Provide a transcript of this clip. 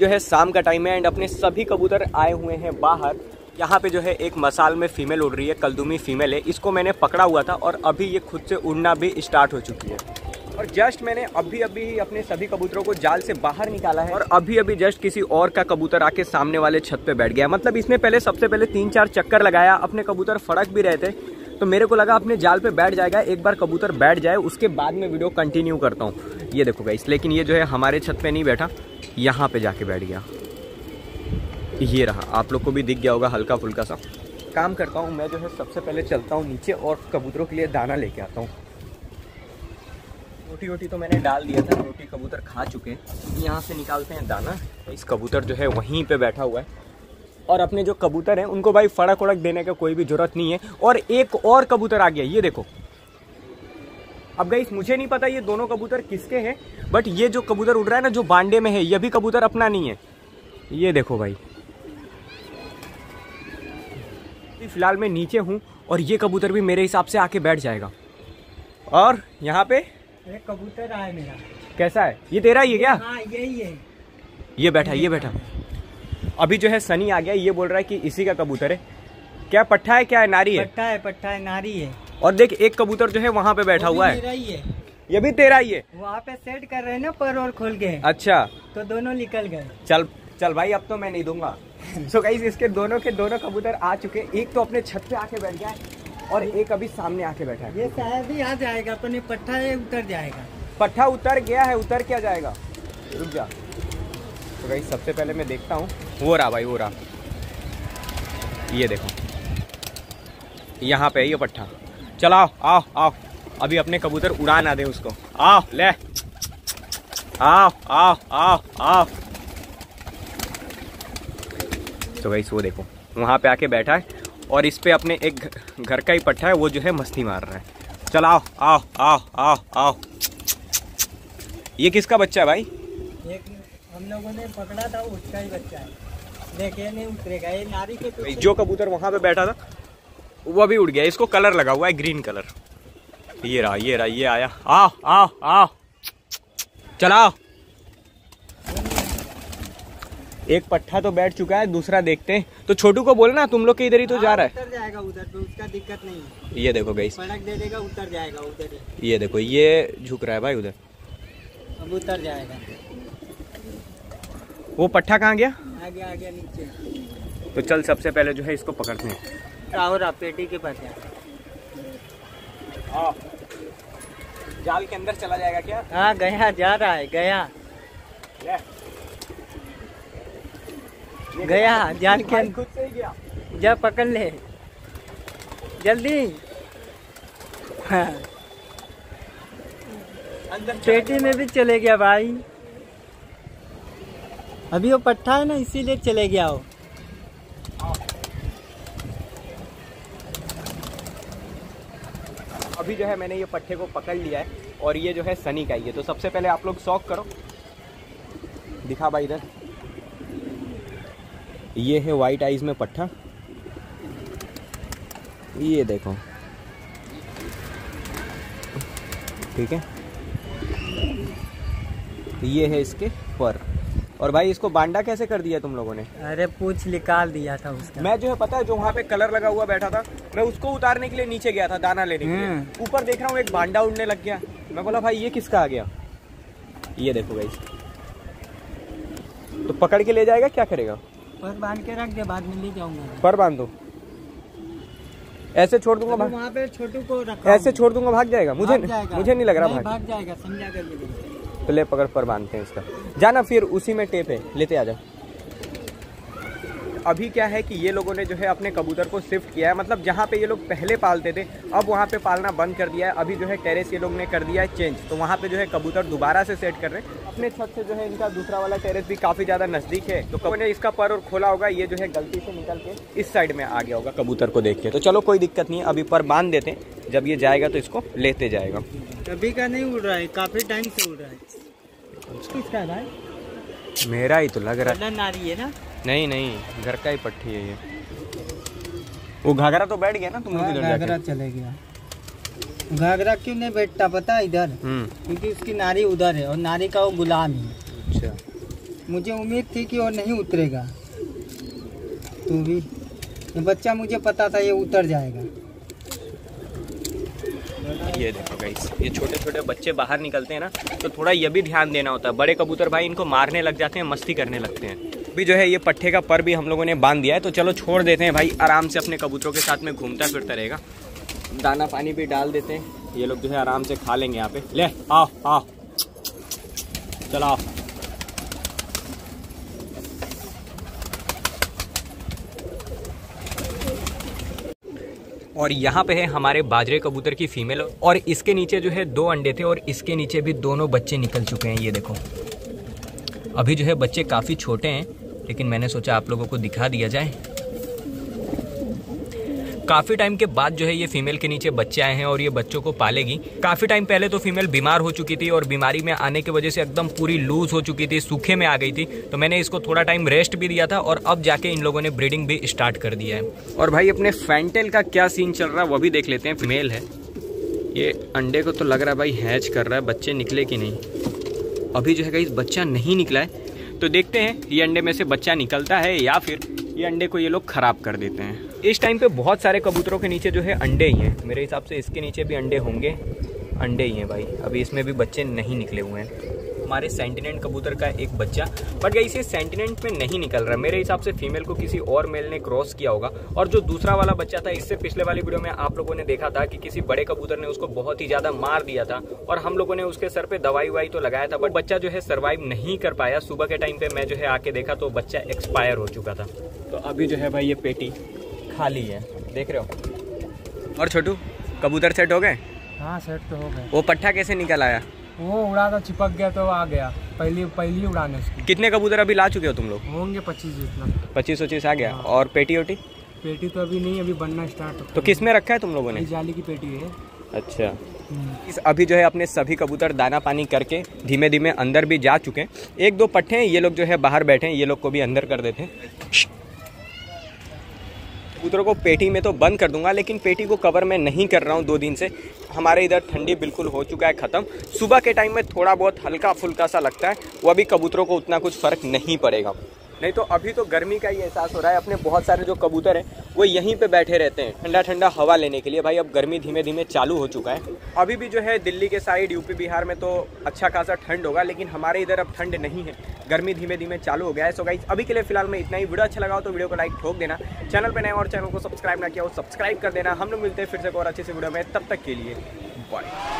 जो है शाम का टाइम है एंड अपने सभी कबूतर आए हुए हैं बाहर। यहाँ पे जो है एक मसाल में फीमेल उड़ रही है, कलदुमी फीमेल है, इसको मैंने पकड़ा हुआ था और अभी ये खुद से उड़ना भी स्टार्ट हो चुकी है। और जस्ट मैंने अभी अभी अपने सभी कबूतरों को जाल से बाहर निकाला है और अभी अभी जस्ट किसी और का कबूतर आके सामने वाले छत पे बैठ गया। मतलब इसने पहले सबसे पहले 3-4 चक्कर लगाया, अपने कबूतर फड़क भी रहे थे तो मेरे को लगा अपने जाल पे बैठ जाएगा, एक बार कबूतर बैठ जाए उसके बाद में वीडियो कंटिन्यू करता हूँ। ये देखो गाइस, लेकिन ये जो है हमारे छत पे नहीं बैठा, यहाँ पे जाके बैठ गया। ये रहा, आप लोग को भी दिख गया होगा हल्का फुल्का सा। काम करता हूँ मैं जो है, सबसे पहले चलता हूँ नीचे और कबूतरों के लिए दाना लेके आता हूँ। रोटी वोटी तो मैंने डाल दिया था, रोटी कबूतर खा चुके हैं। यहाँ से निकालते हैं दाना। इस कबूतर जो है वहीं पर बैठा हुआ है और अपने जो कबूतर हैं उनको भाई फड़क उड़क देने का कोई भी ज़रूरत नहीं है। और एक और कबूतर आ गया, ये देखो। अब गाइस मुझे नहीं पता ये दोनों कबूतर किसके हैं, बट ये जो कबूतर उड़ रहा है ना, जो बांडे में है, ये भी कबूतर अपना नहीं है। ये देखो भाई, फिलहाल मैं नीचे हूँ और ये कबूतर भी मेरे हिसाब से आके बैठ जाएगा। और यहाँ पे एक कबूतर आया मेरा। कैसा है ये, तेरा ही है क्या? हाँ यही है। ये बैठा, ये बैठा। अभी जो है सनी आ गया, ये बोल रहा है कि इसी का कबूतर है। क्या पट्ठा है, क्या है, नारी है? पट्ठा है, पट्ठा है, नारी है। और देख एक कबूतर जो है वहाँ पे बैठा हुआ है, ये भी तेरा ही है। वहाँ पे सेट कर रहे हैं ना पर और खोल गए। अच्छा, तो दोनों निकल गए। चल चल भाई, अब तो मैं नहीं दूंगा। सो गाइस इसके दोनों के दोनों कबूतर आ चुके, एक तो अपने छत पे आके बैठ गया और एक अभी सामने आके बैठा है। ये शायद ही आ जाएगा, अपने पट्ठा है उतर जाएगा। पट्ठा उतर गया है, उतर क्या जाएगा, रुक जा। तो भाई सबसे पहले मैं देखता हूँ, वो रहा भाई, वो रहा। ये देखो यहाँ पे ये पट्ठा। चलाओ, आओ आओ, अभी अपने कबूतर उड़ा ना दे उसको। आओ ले, आओ आओ आओ आओ। तो भाई वो देखो वहाँ पे आके बैठा है और इस पे अपने एक घर का ही पट्ठा है, वो जो है मस्ती मार रहा है। चलाओ, आओ आओ आओ आओ। ये किसका बच्चा है भाई? हम लोगों ने पकड़ा था, उसका ही बच्चा है। देखिए नहीं उतरेगा ये, नारी के पीछे जो कबूतर वहाँ पे बैठा था वो भी उड़ गया। इसको कलर लगा हुआ है, ग्रीन कलर। ये रहा, ये रहा, ये आया। आओ आओ आओ, चलाओ। एक पट्ठा तो बैठ चुका है, दूसरा देखते हैं। तो छोटू को बोलना तुम लोग के इधर ही तो जा रहा है, उतर जाएगा उधर पे, उसका दिक्कत नहीं है। ये देखो गाइस, पटक दे देगा, उतर जाएगा उधर। ये देखो ये झुक रहा है भाई उधर, अब उतर जाएगा। वो पट्ठा कहाँ गया? आगे आगे नीचे। तो चल सबसे पहले जो है इसको पकड़ते हैं। आओ पेटी के पास आओ। जाल के अंदर चला जाएगा क्या? हाँ गया, जा रहा है, गया गया, जाल के अंदर खुद से ही गया। जा पकड़ ले जल्दी। हाँ। अंदर पेटी में भी चले गया भाई, अभी वो पट्टा है ना इसीलिए चले गया हो। अभी जो है मैंने ये पट्टे को पकड़ लिया है और ये जो है सनी का ही है। तो सबसे पहले आप लोग शौक करो, दिखा भाई इधर। ये है वाइट आइज में पट्ठा, ये देखो। ठीक है, ये है इसके पर। और भाई इसको बांडा कैसे कर दिया तुम लोगों ने? अरे पूछ निकाल दिया था उसका। मैं जो है पता है, जो वहाँ पे कलर लगा हुआ बैठा था, मैं उसको उतारने के लिए नीचे गया था दाना लेने के लिए। ऊपर देख रहा हूँ एक बांडा उड़ने लग गया, मैं बोला भाई ये किसका आ गया। ये देखो भाई, तो पकड़ के ले जाएगा, क्या करेगा? पर बांध के रख दे, बाद में ले जाऊंगा। पर बांध दो, ऐसे छोड़ दूंगा भाग। वहाँ पे छोटू को रखा, ऐसे छोड़ दूंगा भाग जाएगा। मुझे नहीं लग रहा भाग जाएगा, समझा कर। तो ले पकड़, पर बांधते हैं इसका। जाना फिर उसी में टेप है, लेते आ जा। अभी क्या है कि ये लोगों ने जो है अपने कबूतर को शिफ्ट किया है। मतलब जहाँ पे ये लोग पहले पालते थे, अब वहाँ पे पालना बंद कर दिया है। अभी जो है टेरेस ये लोग ने कर दिया है चेंज, तो वहाँ पे जो है कबूतर दोबारा से सेट कर रहे हैं। अपने छत से जो है इनका दूसरा वाला टेरेस भी काफ़ी ज़्यादा नज़दीक है, तो कबूतर ने इसका पर और खोला होगा। ये जो है गलती से निकल के इस साइड में आ गया होगा कबूतर को देख के। तो चलो कोई दिक्कत नहीं है, अभी पर बांध देते हैं। जब ये जाएगा तो इसको लेते जाएगा। अभी का नहीं उड़ रहा है, काफ़ी टाइम से उड़ रहा है भाई। मेरा ही तो लग रहा है, नारी है ना? नहीं नहीं, घर का ही पट्टी है ये। वो घाघरा तो बैठ गया ना तुम लोग? घाघरा चले गया। घाघरा क्यों नहीं बैठता पता? इधर क्योंकि उसकी नारी उधर है और नारी का वो गुलाम है। अच्छा, मुझे उम्मीद थी कि वो नहीं उतरेगा, तो भी बच्चा मुझे पता था ये उतर जाएगा। ये देखो गाइस, ये छोटे छोटे बच्चे बाहर निकलते हैं ना, तो थोड़ा ये भी ध्यान देना होता है। बड़े कबूतर भाई इनको मारने लग जाते हैं, मस्ती करने लगते हैं। भी जो है ये पट्ठे का पर भी हम लोगों ने बांध दिया है, तो चलो छोड़ देते हैं भाई, आराम से अपने कबूतरों के साथ में घूमता फिरता रहेगा। दाना पानी भी डाल देते हैं, ये लोग जो है आराम से खा लेंगे। यहाँ पे ले आओ आओ, चलो आओ। और यहाँ पे है हमारे बाजरे कबूतर की फीमेल, और इसके नीचे जो है 2 अंडे थे और इसके नीचे भी दोनों बच्चे निकल चुके हैं। ये देखो अभी जो है बच्चे काफ़ी छोटे हैं, लेकिन मैंने सोचा आप लोगों को दिखा दिया जाए। काफ़ी टाइम के बाद जो है ये फीमेल के नीचे बच्चे आए हैं और ये बच्चों को पालेगी। काफ़ी टाइम पहले तो फीमेल बीमार हो चुकी थी और बीमारी में आने की वजह से एकदम पूरी लूज हो चुकी थी, सूखे में आ गई थी, तो मैंने इसको थोड़ा टाइम रेस्ट भी दिया था और अब जाके इन लोगों ने ब्रीडिंग भी स्टार्ट कर दिया है। और भाई अपने फैंटेल का क्या सीन चल रहा है वो भी देख लेते हैं। फीमेल है ये, अंडे को तो लग रहा है भाई हैच कर रहा है, बच्चे निकले कि नहीं। अभी जो है गाइस बच्चा नहीं निकला है, तो देखते हैं ये अंडे में से बच्चा निकलता है या फिर ये अंडे को ये लोग ख़राब कर देते हैं। इस टाइम पे बहुत सारे कबूतरों के नीचे जो है अंडे ही हैं, मेरे हिसाब से इसके नीचे भी अंडे होंगे, अंडे ही हैं भाई। अभी इसमें भी बच्चे नहीं निकले हुए हैं। हमारे सेंटिनेंट कबूतर का एक बच्चा, बट गाइस ये सेंटिनेंट में नहीं निकल रहा। मेरे हिसाब से फीमेल को किसी और मेल ने क्रॉस किया होगा। और जो दूसरा वाला बच्चा था, इससे पिछले वाली वीडियो में आप लोगों ने देखा था कि किसी बड़े कबूतर ने उसको बहुत ही ज़्यादा मार दिया था और हम लोगों ने उसके सर पर दवाई ववाई तो लगाया था, बट बच्चा जो है सर्वाइव नहीं कर पाया। सुबह के टाइम पर मैं जो है आके देखा तो बच्चा एक्सपायर हो चुका था। तो अभी जो है भाई ये पेटी खाली है, देख रहे हो। और छोटू कबूतर सेट हो गए? हाँ सेट तो हो गए। वो पट्ठा कैसे निकल आया? वो उड़ा तो चिपक गया तो आ गया, पहली उड़ाने उसकी। कितने कबूतर अभी ला चुके हो तुम लोग? होंगे 25 जितना। 25-25 आ गया। हाँ। और पेटी ओटी? पेटी तो अभी नहीं, अभी बनना स्टार्ट। तो किस में रखा है तुम लोगों ने? जाली की पेटी है। अच्छा। इस अभी जो है अपने सभी कबूतर दाना पानी करके धीमे धीमे अंदर भी जा चुके हैं। 1-2 पट्ठे हैं, ये लोग जो है बाहर बैठे हैं, ये लोग को भी अंदर कर देते हैं। कबूतरों को पेटी में तो बंद कर दूंगा, लेकिन पेटी को कवर में नहीं कर रहा हूँ 2 दिन से। हमारे इधर ठंडी बिल्कुल हो चुका है ख़त्म। सुबह के टाइम में थोड़ा बहुत हल्का फुल्का सा लगता है, वो अभी कबूतरों को उतना कुछ फ़र्क नहीं पड़ेगा। नहीं तो अभी तो गर्मी का ही एहसास हो रहा है। अपने बहुत सारे जो कबूतर हैं वो यहीं पे बैठे रहते हैं ठंडा ठंडा हवा लेने के लिए। भाई अब गर्मी धीमे धीमे चालू हो चुका है। अभी भी जो है दिल्ली के साइड, यूपी बिहार में तो अच्छा खासा ठंड होगा, लेकिन हमारे इधर अब ठंड नहीं है, गर्मी धीमे धीमे चालू हो गया है। सो गाइस अभी के लिए फिलहाल में इतना ही। वीडियो अच्छा लगा हो तो वीडियो को लाइक ठोक देना, चैनल पर नए और चैनल को सब्सक्राइब ना किया हो सब्सक्राइब कर देना। हम लोग मिलते हैं फिर से और अच्छे से वीडियो में, तब तक के लिए बाय।